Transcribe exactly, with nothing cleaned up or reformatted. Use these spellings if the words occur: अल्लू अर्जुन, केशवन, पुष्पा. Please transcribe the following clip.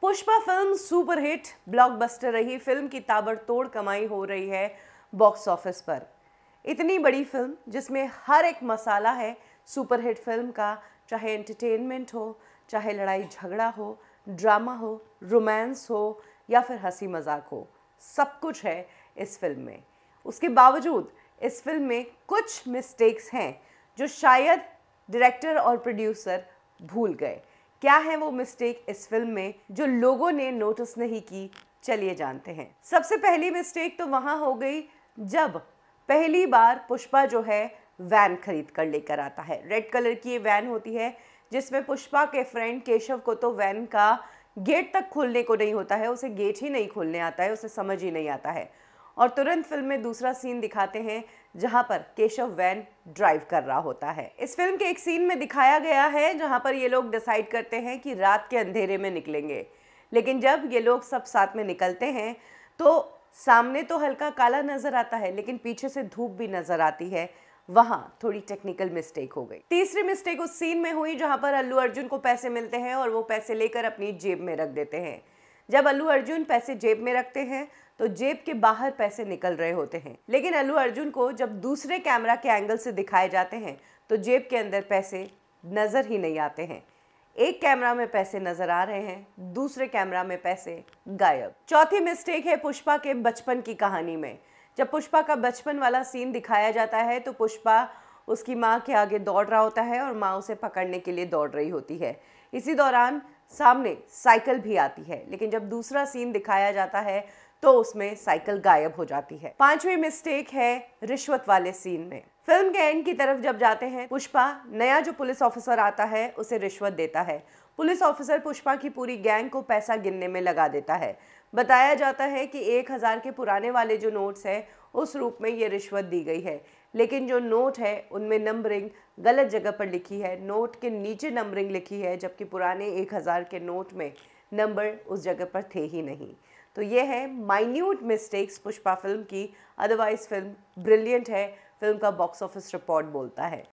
पुष्पा film superhit blockbuster रही। Film की ताबड़तोड़ कमाई हो रही है बॉक्स ऑफिस पर। इतनी बड़ी फिल्म जिसमें हर एक मसाला है सुपरहिट फिल्म का, चाहे एंटरटेनमेंट हो, चाहे लड़ाई झगड़ा हो, ड्रामा हो, रोमांस हो या फिर हंसी मजाक हो, सब कुछ है इस फिल्म में। उसके बावजूद इस फिल्म में कुछ मिस्टेक्स हैं जो शायद डायरेक्टर और प्रोड्यूसर भूल गए। क्या है वो मिस्टेक इस फिल्म में जो लोगों ने नोटिस नहीं की, चलिए जानते हैं। सबसे पहली मिस्टेक तो वहाँ हो गई जब पहली बार पुष्पा जो है वैन खरीद कर लेकर आता है। रेड कलर की ये वैन होती है जिसमें पुष्पा के फ्रेंड केशव को तो वैन का गेट तक खोलने को नहीं होता है, उसे गेट ही नहीं खोलने आता है, उसे समझ ही नहीं आता है। और तुरंत फिल्म में दूसरा सीन दिखाते हैं जहाँ पर केशव वैन ड्राइव कर रहा होता है। इस फिल्म के एक सीन में दिखाया गया है जहाँ पर ये लोग डिसाइड करते हैं कि रात के अंधेरे में निकलेंगे, लेकिन जब ये लोग सब साथ में निकलते हैं तो सामने तो हल्का काला नज़र आता है लेकिन पीछे से धूप भी नज़र आती है। वहाँ थोड़ी टेक्निकल मिस्टेक हो गई। तीसरी मिस्टेक उस सीन में हुई जहाँ पर अल्लू अर्जुन को पैसे मिलते हैं और वो पैसे लेकर अपनी जेब में रख देते हैं। जब अल्लू अर्जुन पैसे जेब में रखते हैं तो जेब के बाहर पैसे निकल रहे होते हैं, लेकिन अल्लू अर्जुन को जब दूसरे कैमरा के एंगल से दिखाए जाते हैं तो जेब के अंदर पैसे नज़र ही नहीं आते हैं। एक कैमरा में पैसे नज़र आ रहे हैं, दूसरे कैमरा में पैसे गायब। चौथी मिस्टेक है पुष्पा के बचपन की कहानी में। जब पुष्पा का बचपन वाला सीन दिखाया जाता है तो पुष्पा उसकी माँ के आगे दौड़ रहा होता है और माँ उसे पकड़ने के लिए दौड़ रही होती है। इसी दौरान सामने साइकिल भी आती है, लेकिन जब दूसरा सीन दिखाया जाता है तो उसमें साइकिल गायब हो जाती है। पांचवी मिस्टेक है रिश्वत वाले सीन में। फिल्म के एंड की तरफ जब जाते हैं, पुष्पा नया जो पुलिस ऑफिसर आता है उसे रिश्वत देता है। पुलिस ऑफिसर पुष्पा की पूरी गैंग को पैसा गिनने में लगा देता है। बताया जाता है कि एक हज़ार के पुराने वाले जो नोट्स है उस रूप में ये रिश्वत दी गई है, लेकिन जो नोट है उनमें नंबरिंग गलत जगह पर लिखी है। नोट के नीचे नंबरिंग लिखी है जबकि पुराने एक हज़ार के नोट में नंबर उस जगह पर थे ही नहीं। तो ये है माइन्यूट मिस्टेक्स पुष्पा फिल्म की। अदरवाइज फिल्म ब्रिलियंट है, फिल्म का बॉक्स ऑफिस रिपोर्ट बोलता है।